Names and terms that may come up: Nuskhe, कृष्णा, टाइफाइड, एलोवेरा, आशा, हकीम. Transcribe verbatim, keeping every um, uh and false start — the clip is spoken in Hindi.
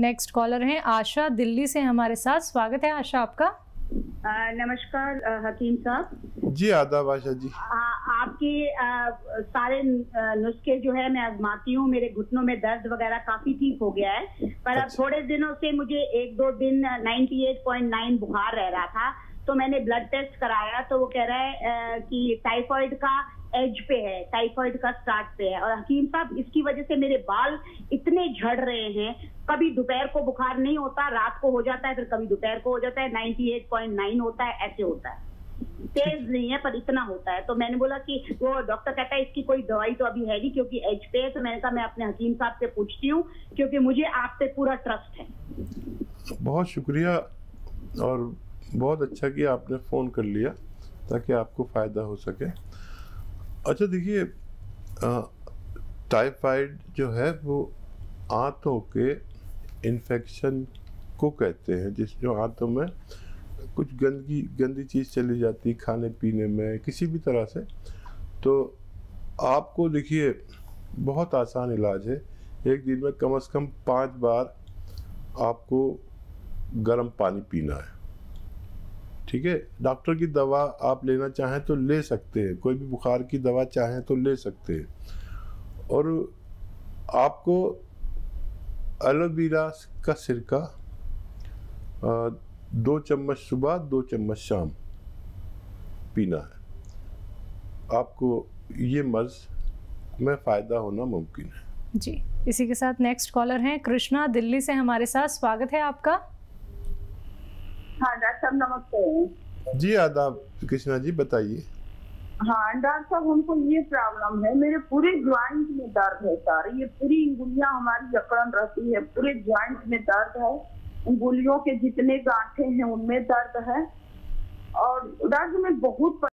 नेक्स्ट कॉलर हैं आशा, दिल्ली से हमारे साथ। स्वागत है आशा आपका। आ, नमस्कार हकीम साहब जी। आदाब आशा जी। आ, आपके सारे नुस्खे जो है मैं आजमाती हूँ। मेरे घुटनों में दर्द वगैरह काफी ठीक हो गया है, पर अच्छा। अब थोड़े दिनों से मुझे एक दो दिन अट्ठानवे पॉइंट नौ बुखार रह रहा था, तो मैंने ब्लड टेस्ट कराया तो वो कह रहा है कि टाइफाइड का एज पे है, टाइफाइड का स्टार्ट पे है। और हकीम साहब इसकी वजह से मेरे बाल इतने झड़ रहे हैं, कभी दोपहर को बुखार नहीं होता, रात को हो जाता है, फिर कभी दोपहर को हो जाता है, अट्ठानवे पॉइंट नौ होता है, ऐसे होता है, तेज नहीं है पर इतना होता है। तो मैंने बोला कि वो डॉक्टर कहता है इसकी कोई दवाई तो अभी है नहीं क्योंकि एज पे है। तो मैंने कहा मैं अपने हकीम साहब से पूछती हूँ क्योंकि मुझे आप पे पूरा ट्रस्ट है। बहुत शुक्रिया और बहुत अच्छा किया आपने फोन कर लिया ताकि आपको फायदा हो सके। अच्छा देखिए, टाइफाइड जो है वो आंतों के इन्फेक्शन को कहते हैं, जिस जो आंतों में कुछ गंदगी गंदी चीज़ चली जाती खाने पीने में किसी भी तरह से। तो आपको देखिए बहुत आसान इलाज है, एक दिन में कम से कम पाँच बार आपको गर्म पानी पीना है, ठीक है। डॉक्टर की दवा आप लेना चाहें तो ले सकते हैं, कोई भी बुखार की दवा चाहें तो ले सकते हैं। और आपको एलोवेरा का सिरका दो चम्मच सुबह दो चम्मच शाम पीना है, आपको ये मर्ज में फ़ायदा होना मुमकिन है जी। इसी के साथ नेक्स्ट कॉलर हैं कृष्णा, दिल्ली से हमारे साथ। स्वागत है आपका। हाँ डॉक्टर साहब नमस्ते जी। आदाब कृष्णा जी, बताइए। हाँ डॉक्टर साहब हमको ये प्रॉब्लम है, मेरे पूरे ज्वाइंट में दर्द है सर, ये पूरी उंगलियां हमारी जकड़न रहती है, पूरे ज्वाइंट में दर्द है, उंगलियों के जितने गांठे हैं उनमें दर्द है। और डॉक्टर मैं बहुत